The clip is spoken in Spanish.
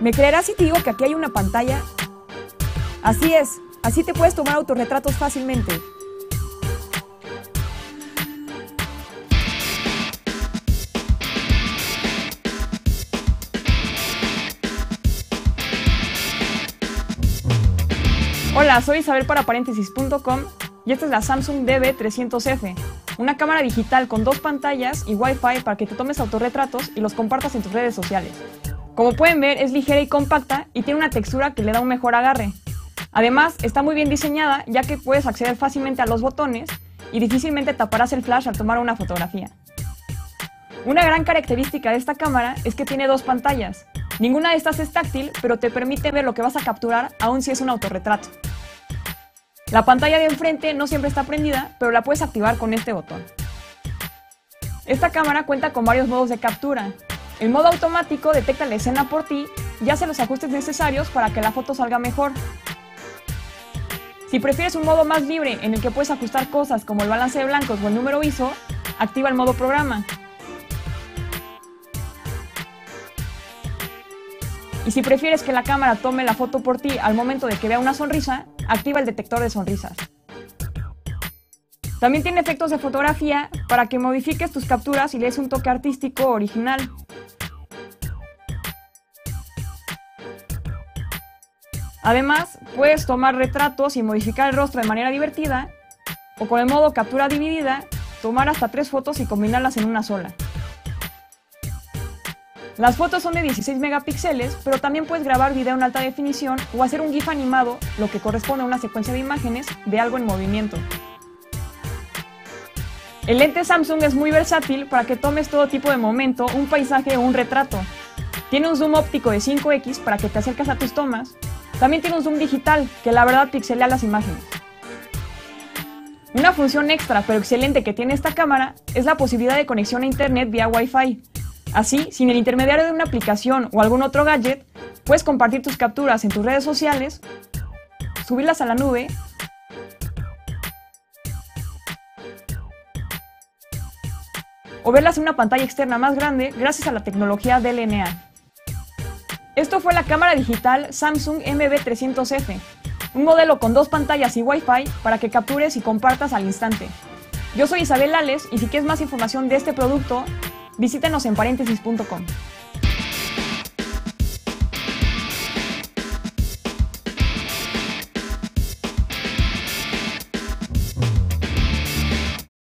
Me creerás si te digo que aquí hay una pantalla. Así es, así te puedes tomar autorretratos fácilmente. Hola, soy Isabel para Paréntesis.com y esta es la Samsung DV300F, una cámara digital con dos pantallas y Wi-Fi para que te tomes autorretratos y los compartas en tus redes sociales. Como pueden ver, es ligera y compacta y tiene una textura que le da un mejor agarre. Además, está muy bien diseñada ya que puedes acceder fácilmente a los botones y difícilmente taparás el flash al tomar una fotografía. Una gran característica de esta cámara es que tiene dos pantallas. Ninguna de estas es táctil, pero te permite ver lo que vas a capturar aun si es un autorretrato. La pantalla de enfrente no siempre está prendida, pero la puedes activar con este botón. Esta cámara cuenta con varios modos de captura. El modo automático detecta la escena por ti y hace los ajustes necesarios para que la foto salga mejor. Si prefieres un modo más libre en el que puedes ajustar cosas como el balance de blancos o el número ISO, activa el modo programa. Y si prefieres que la cámara tome la foto por ti al momento de que vea una sonrisa, activa el detector de sonrisas. También tiene efectos de fotografía para que modifiques tus capturas y le des un toque artístico original. Además, puedes tomar retratos y modificar el rostro de manera divertida o con el modo captura dividida, tomar hasta 3 fotos y combinarlas en una sola. Las fotos son de 16 megapíxeles, pero también puedes grabar video en alta definición o hacer un GIF animado, lo que corresponde a una secuencia de imágenes de algo en movimiento. El lente Samsung es muy versátil para que tomes todo tipo de momento, un paisaje o un retrato. Tiene un zoom óptico de 5x para que te acerques a tus tomas. También tiene un zoom digital, que la verdad pixelea las imágenes. Una función extra pero excelente que tiene esta cámara es la posibilidad de conexión a internet vía Wi-Fi. Así, sin el intermediario de una aplicación o algún otro gadget, puedes compartir tus capturas en tus redes sociales, subirlas a la nube o verlas en una pantalla externa más grande gracias a la tecnología DLNA. Esto fue la cámara digital Samsung MB300F, un modelo con dos pantallas y Wi-Fi para que captures y compartas al instante. Yo soy Isabel Ales y si quieres más información de este producto, visítanos en paréntesis.com.